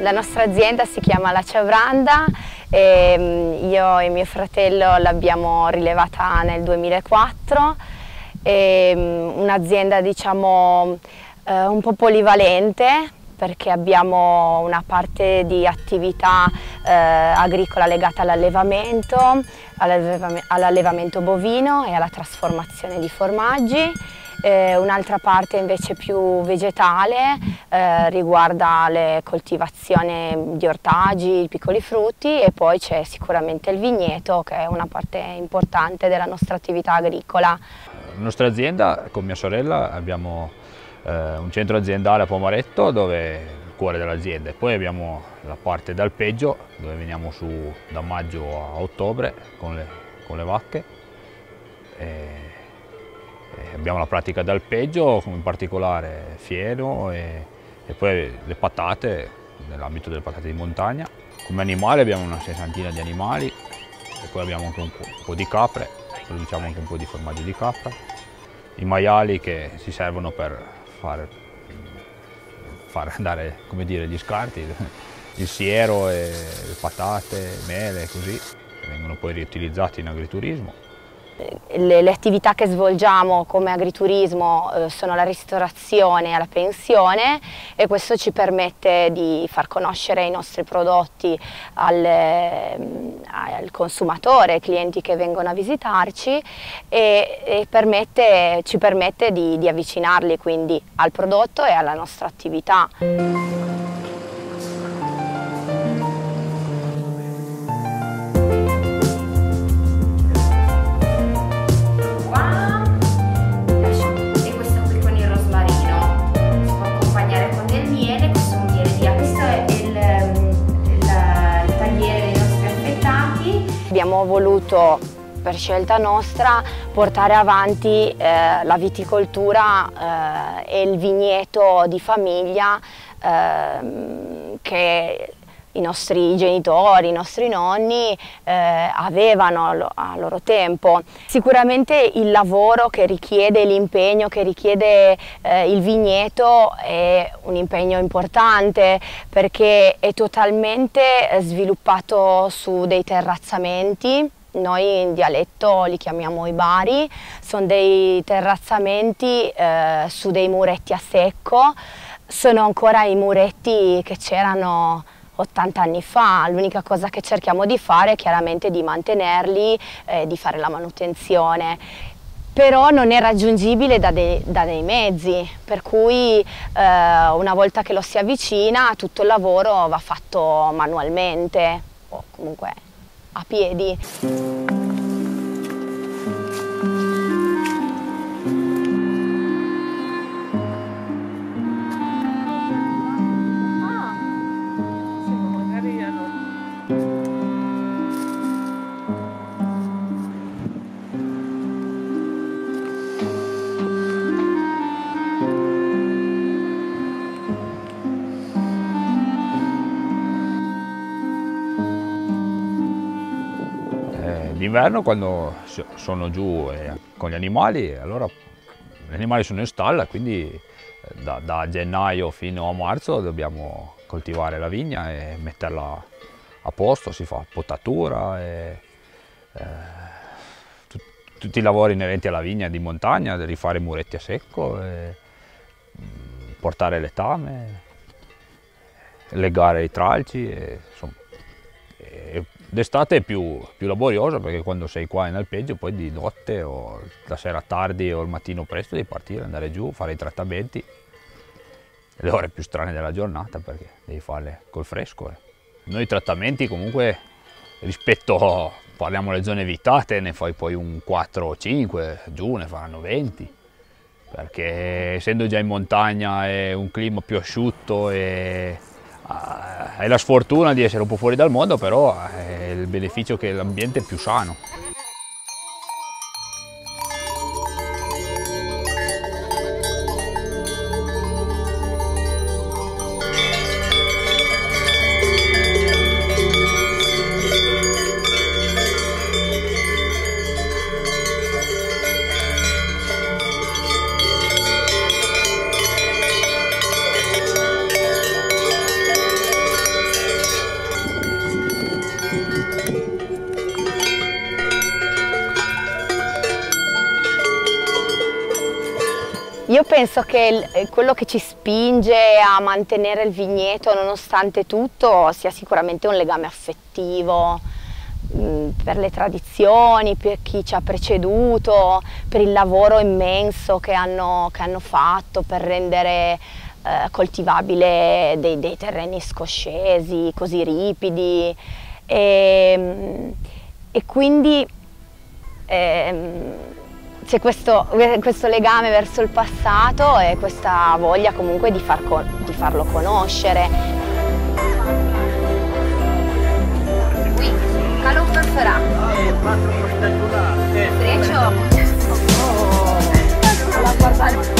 La nostra azienda si chiama La Ciavranda e io e mio fratello l'abbiamo rilevata nel 2004. Un'azienda diciamo un po' polivalente, perché abbiamo una parte di attività agricola legata all'allevamento bovino e alla trasformazione di formaggi, un'altra parte invece più vegetale riguarda le coltivazioni di ortaggi, piccoli frutti, e poi c'è sicuramente il vigneto, che è una parte importante della nostra attività agricola. La nostra azienda, con mia sorella, abbiamo un centro aziendale a Pomaretto, dove è il cuore dell'azienda, e poi abbiamo la parte d'alpeggio, dove veniamo su da maggio a ottobre con le vacche, e abbiamo la pratica d'alpeggio, in particolare fieno e poi le patate, nell'ambito delle patate di montagna. Come animale abbiamo una sessantina di animali, e poi abbiamo anche un po' di capre, produciamo anche un po' di formaggio di capra, i maiali che si servono per far andare, come dire, gli scarti, il siero, e le patate, mele, così, che vengono poi riutilizzati in agriturismo. Le attività che svolgiamo come agriturismo sono la ristorazione e la pensione, e questo ci permette di far conoscere i nostri prodotti al consumatore, ai clienti che vengono a visitarci, e ci permette di avvicinarli quindi al prodotto e alla nostra attività. Abbiamo voluto, per scelta nostra, portare avanti la viticoltura e il vigneto di famiglia che i nostri genitori, i nostri nonni avevano a loro tempo. Sicuramente il lavoro che richiede, l'impegno che richiede il vigneto è un impegno importante, perché è totalmente sviluppato su dei terrazzamenti. Noi in dialetto li chiamiamo i bari, sono dei terrazzamenti su dei muretti a secco, sono ancora i muretti che c'erano 80 anni fa. L'unica cosa che cerchiamo di fare è chiaramente di mantenerli, di fare la manutenzione, però non è raggiungibile da dei mezzi, per cui una volta che lo si avvicina tutto il lavoro va fatto manualmente o comunque a piedi. D'inverno, quando sono giù con gli animali, allora gli animali sono in stalla, quindi da gennaio fino a marzo dobbiamo coltivare la vigna e metterla a posto, si fa potatura, tutti i lavori inerenti alla vigna di montagna, rifare muretti a secco, portare le tame, legare i tralci, insomma. D'estate è più laboriosa, perché quando sei qua in alpeggio poi di notte o la sera tardi o il mattino presto devi partire, andare giù, fare i trattamenti, le ore più strane della giornata, perché devi farle col fresco. Noi i trattamenti comunque, rispetto, parliamo delle zone evitate, ne fai poi un 4 o 5, giù ne faranno 20, perché essendo già in montagna è un clima più asciutto e hai la sfortuna di essere un po' fuori dal mondo, però è il beneficio che l'ambiente è più sano. penso che quello che ci spinge a mantenere il vigneto nonostante tutto sia sicuramente un legame affettivo per le tradizioni, per chi ci ha preceduto, per il lavoro immenso che hanno fatto per rendere coltivabile dei terreni scoscesi, così ripidi, e quindi c'è questo legame verso il passato e questa voglia comunque di farlo conoscere. Qui, calò perforà. Freccio.